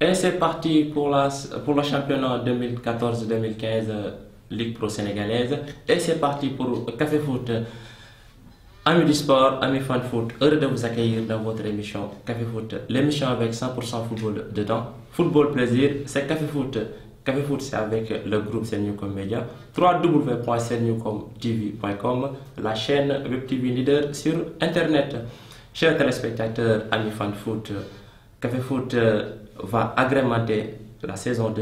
Et c'est parti pour le championnat 2014-2015 Ligue Pro Sénégalaise. Et c'est parti pour Café Foot. Amis du sport, amis fan foot, heureux de vous accueillir dans votre émission Café Foot. L'émission avec 100% football dedans. Football plaisir, c'est Café Foot. Café Foot, c'est avec le groupe Senewcom Media. www.senewcomtv.com, la chaîne Web TV Leader sur Internet. Chers téléspectateurs, amis fan foot, Café Foot va agrémenter la saison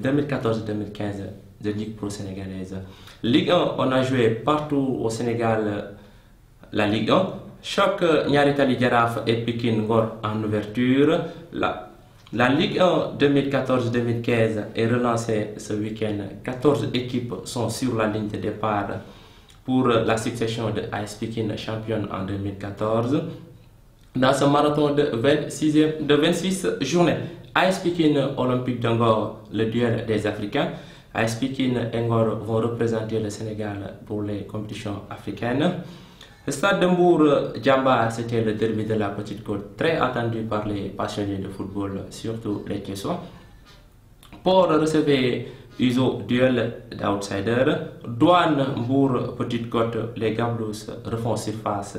2014-2015 de Ligue Pro Sénégalaise. Ligue 1, on a joué partout au Sénégal la Ligue 1. Choc Nyaritali Jaraaf et Pikine Ngor en ouverture. La Ligue 1 2014-2015 est relancée ce week-end. 14 équipes sont sur la ligne de départ pour la succession de AS Pikine championne en 2014. Dans ce marathon de 26 journées, Ice Picking Olympique de Ngor, le duel des Africains. Ice Picking et Ngor vont représenter le Sénégal pour les compétitions africaines. Le stade de Mbourg-Djamba, c'était le derby de la Petite Côte, très attendu par les passionnés de football, surtout les Thiessois. Pour recevoir Iso, duel d'outsiders, Douane Mbour Petite Côte, les Gablous refont surface.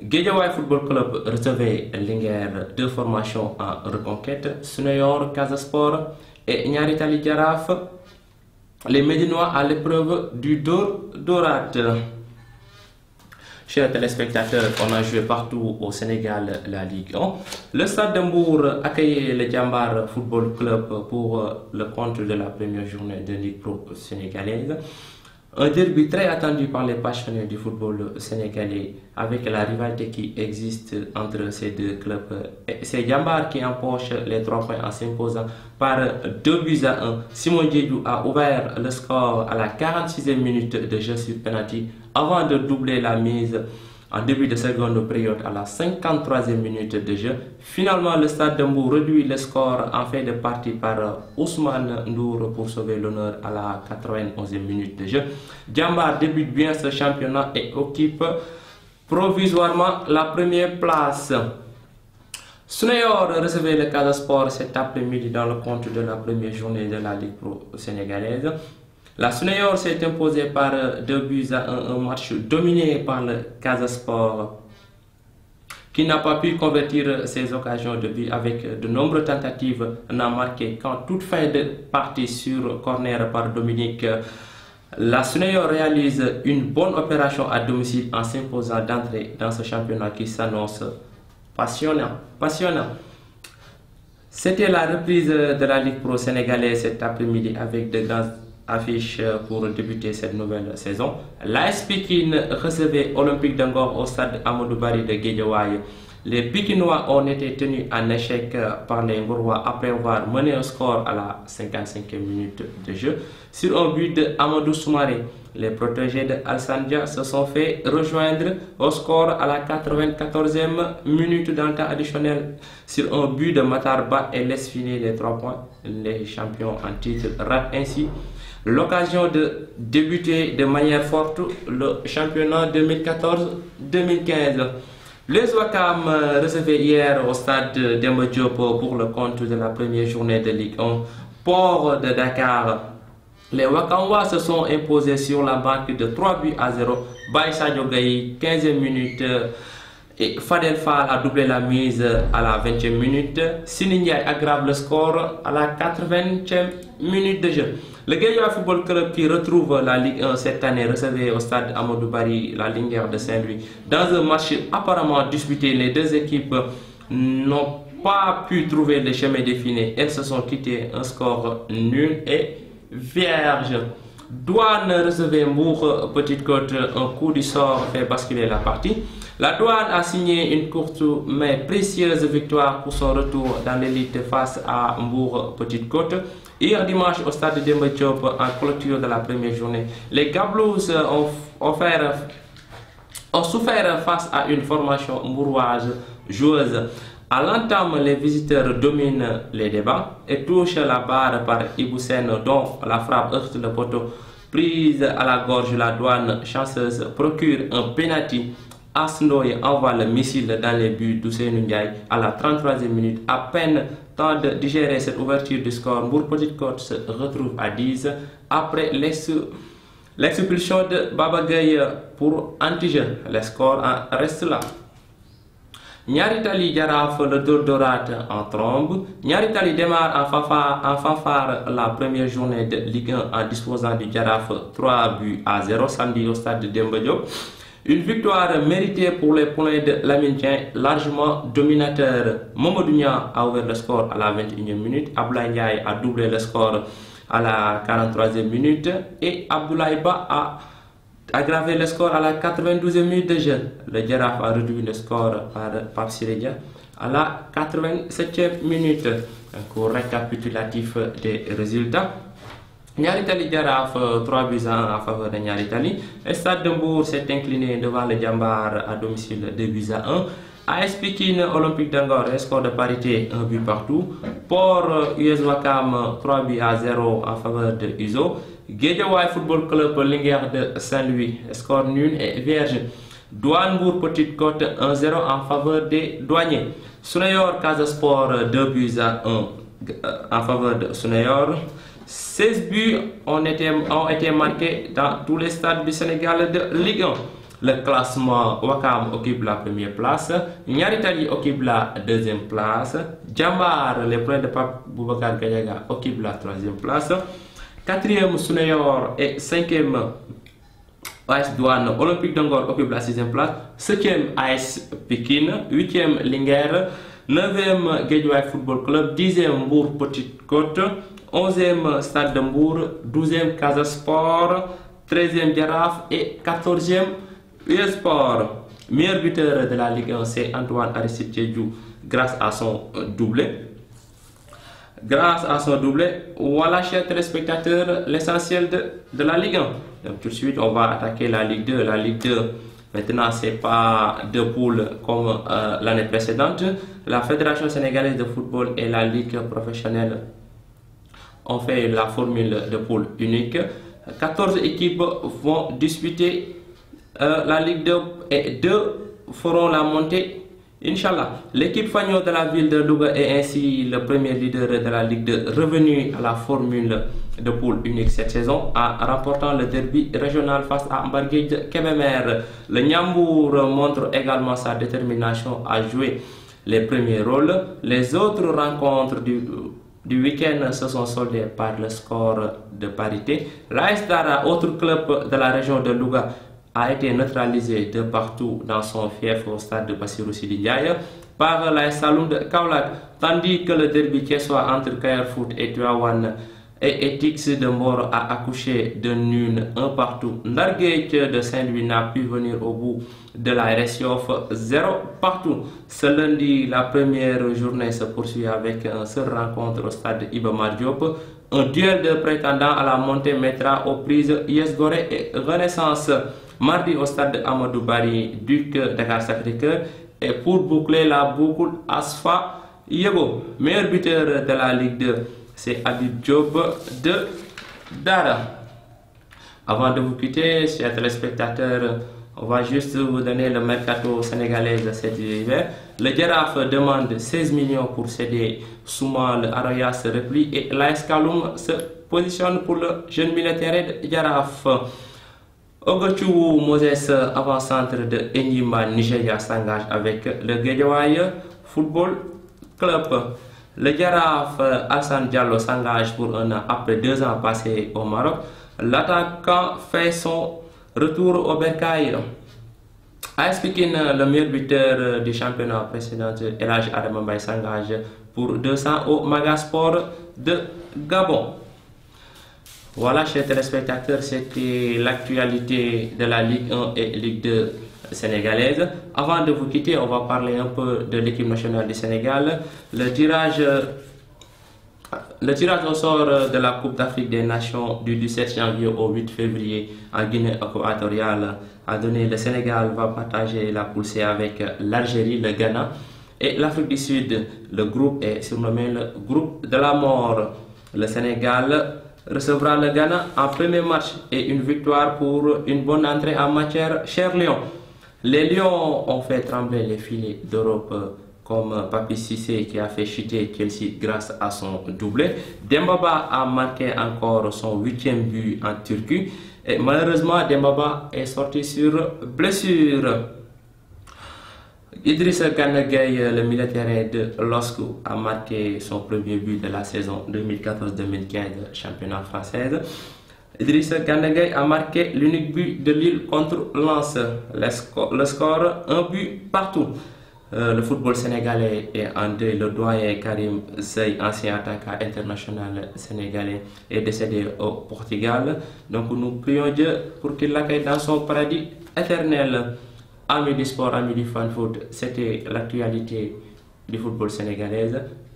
Guédiawaye Football Club recevait Linguère de formation en reconquête, Suneor, Casa Sports et Nyaritali Jaraaf, les Médinois à l'épreuve du Dorat. Chers téléspectateurs, on a joué partout au Sénégal la Ligue 1. Le Stade de Mbour accueillait le Djambar Football Club pour le compte de la première journée de Ligue Pro Sénégalaise. Un derby très attendu par les passionnés du football sénégalais avec la rivalité qui existe entre ces deux clubs. C'est Djambar qui empoche les 3 points en s'imposant par 2-1. Simon Dédou a ouvert le score à la 46e minute de jeu sur penalty avant de doubler la mise en début de seconde période à la 53e minute de jeu. Finalement, le Stade de Mbour réduit le score en fin de partie par Ousmane Ndour pour sauver l'honneur à la 91e minute de jeu. Djambar débute bien ce championnat et occupe provisoirement la première place. Suneor recevait le Casa Sports cet après-midi dans le compte de la première journée de la Ligue Pro sénégalaise. La Suneor s'est imposée par 2-1, un match dominé par le Casa Sports qui n'a pas pu convertir ses occasions de but avec de nombreuses tentatives n'a marqué qu'en toute fin de partie sur corner par Dominique. La Suneor réalise une bonne opération à domicile en s'imposant d'entrée dans ce championnat qui s'annonce passionnant. C'était la reprise de la Ligue Pro sénégalaise cet après-midi avec de grandes affiche pour débuter cette nouvelle saison. L'Ice Pikine recevait Olympique de Ngor au stade Amadou Barry de Guédiawaye. Les Pikinois ont été tenus en échec par les Ngorois après avoir mené un score à la 55e minute de jeu. Sur un but de Amadou Soumari, les protégés de Al-Sandia se sont fait rejoindre au score à la 94e minute dans le temps additionnel. Sur un but de Matarba et laisse finir les 3 points, les champions en titre ratent ainsi l'occasion de débuter de manière forte le championnat 2014-2015. Les Ouakam recevaient hier au stade Demba Diop pour le compte de la première journée de Ligue 1. Port de Dakar, les Ouakamwa se sont imposés sur la marque de 3-0. Baïsa Ndiogaï, 15e minute. Et Fadel Fall a doublé la mise à la 20e minute. Sinignay aggrave le score à la 80e minute de jeu. Le Gaïa Football Club qui retrouve la Ligue 1 cette année recevait au stade Amadou Barry la Linguère de Saint-Louis. Dans un match apparemment disputé, les deux équipes n'ont pas pu trouver le chemin défini. Elles se sont quittées un score nul et vierge. Douane recevait Mbour Petite Côte, un coup du sort fait basculer la partie. La Douane a signé une courte mais précieuse victoire pour son retour dans l'élite face à Mbour Petite Côte. Hier dimanche au stade Demba Diop en clôture de la première journée, les Gablous ont souffert face à une formation mbouroise joueuse. À l'entame, les visiteurs dominent les débats et touchent la barre par Iboussène dont la frappe heurte le poteau. Prise à la gorge, la Douane chanceuse procure un pénalty. Asnoy envoie le missile dans les buts d'Ousseynou Ndiaye à la 33e minute. À peine temps de digérer cette ouverture du score, Mbour Petite Côte se retrouve à 10 après l'expulsion de Babagay pour anti-jeu. Le score reste là. Nyaritali Jaraaf, le tour dorate en trombe. Nyaritali démarre en fanfare la première journée de Ligue 1 en disposant du Giraffe 3-0 samedi au stade de Demba Diop. Une victoire méritée pour les points de l'Amintien, largement dominateur. Mamadou Niang a ouvert le score à la 21e minute. Abdoulaye Ndiaye a doublé le score à la 43e minute. Et Abdoulaye Ba a aggravé le score à la 92e minute de jeu. Le Giraffe a réduit le score par Siridia à la 87e minute. Un court récapitulatif des résultats. Nyaritali Jaraaf 3-1 en faveur de Nyaritali. Stade de Mbour s'est incliné devant le Djambar à domicile 2-1. AS Pikine Olympique de Ngor, score de parité 1 but partout. Port US Wakam 3-0 en faveur de Uzo. Guédiawaye Football Club Linguère de Saint-Louis, score nul et vierge. Douane Mbour Petite Côte 1-0 en faveur des douaniers. Suneor Casa Sports 2-1 en faveur de Suneor. 16 buts ont été marqués dans tous les stades du Sénégal de Ligue 1. Le classement: Wakam occupe la première place, Nyaritali occupe la deuxième place, Djambar, les points de Pape Boubacar Gayaga, occupe la troisième place, 4e Suneor et 5e AS Douane Olympique de Ngor occupe la 6e place, 7e AS Pikine, 8e Linguère, 9e Guédiawaye Football Club, 10e Mbour Petite Côte, 11e Stade de Mbour, 12e Casa Sports, 13e Giraffe et 14e U-Sport. Meilleur buteur de la Ligue 1, c'est Antoine Aristide Diédhiou grâce à son doublé. Voilà, chers téléspectateurs, l'essentiel de la Ligue 1. Donc, tout de suite, on va attaquer la Ligue 2. La Ligue 2, maintenant, ce n'est pas deux poules comme l'année précédente. La Fédération sénégalaise de football et la Ligue professionnelle ont fait la formule de poule unique. 14 équipes vont disputer la Ligue 2 et 2 feront la montée, Inch'Allah. L'équipe Fagnon de la ville de Louga est ainsi le premier leader de la Ligue 2 revenu à la formule de poule unique cette saison en remportant le derby régional face à Mbargué de Kébémer. Le Niambour montre également sa détermination à jouer les premiers rôles. Les autres rencontres du week-end se sont soldés par le score de parité. L'AS Dara, autre club de la région de Louga, a été neutralisé de partout dans son fief au stade de Bassirou Sidi Ndiaye par l'AS Saloum de Kaolack, tandis que le derby thiessois entre Gaïa Foot et Tuawan et Etix de Mor a accouché de nul 1 partout. Ndargueit de Saint-Louis n'a pu venir au bout de la RSIOF 0 partout. Ce lundi, la première journée se poursuit avec une seule rencontre au stade Iba Mar Diop. Un duel de prétendants à la montée mettra aux prises US Gorée et Renaissance. Mardi, au stade Amadou Barry, Duc Dakar Sacré-Cœur, et pour boucler la boucle, Asfa Yebo. Meilleur buteur de la Ligue 2, c'est Habib Diop de Dara. Avant de vous quitter, chers téléspectateurs, on va juste vous donner le mercato sénégalais de cet hiver. Le Giraffe demande 16 millions pour céder. Souma, le Araya se replie et l'AS Kaloum se positionne pour le jeune militaire de Giraffe. Ogochou Moses, avant-centre de Enyima, Nigeria, s'engage avec le Guédiawaye Football Club. Le Giraffe Al-Sandia s'engage pour 1 an après 2 ans passés au Maroc. L'attaquant fait son retour au Bercail. AS Pikine, le meilleur buteur du championnat précédent, Elhadj Adama Mbaye, s'engage pour 200 au Magasport de Gabon. Voilà, chers téléspectateurs, c'était l'actualité de la Ligue 1 et Ligue 2 sénégalaise. Avant de vous quitter, on va parler un peu de l'équipe nationale du Sénégal. Le tirage au sort de la Coupe d'Afrique des Nations du 17 janvier au 8 février en Guinée équatoriale a donné le Sénégal va partager la poule C avec l'Algérie, le Ghana et l'Afrique du Sud. Le groupe est surnommé le groupe de la mort. Le Sénégal recevra le Ghana en premier match et une victoire pour une bonne entrée en matière, cher Lyon. Les Lions ont fait trembler les filets d'Europe comme Papi Cissé qui a fait chuter Chelsea grâce à son doublé. Demba Ba a marqué encore son 8e but en Turquie. Et malheureusement, Demba Ba est sorti sur blessure. Idriss Gana Gueye, le militaire de Losco, a marqué son premier but de la saison 2014-2015 championnat français. Idriss Gana Gueye a marqué l'unique but de Lille contre Lens. Le score, 1 but partout. Le football sénégalais est en deuil. Le doyen Karim Sey, ancien attaquant international sénégalais, est décédé au Portugal. Donc nous prions Dieu pour qu'il l'accueille dans son paradis éternel. Amis du sport, amis du fan foot, c'était l'actualité du football sénégalais.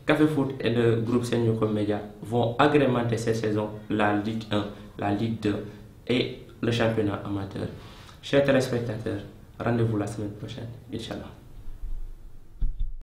Café Foot et le groupe Senewcom Media vont agrémenter cette saison la Ligue 1, la Ligue 2 et le championnat amateur. Chers téléspectateurs, rendez-vous la semaine prochaine, Inch'Allah.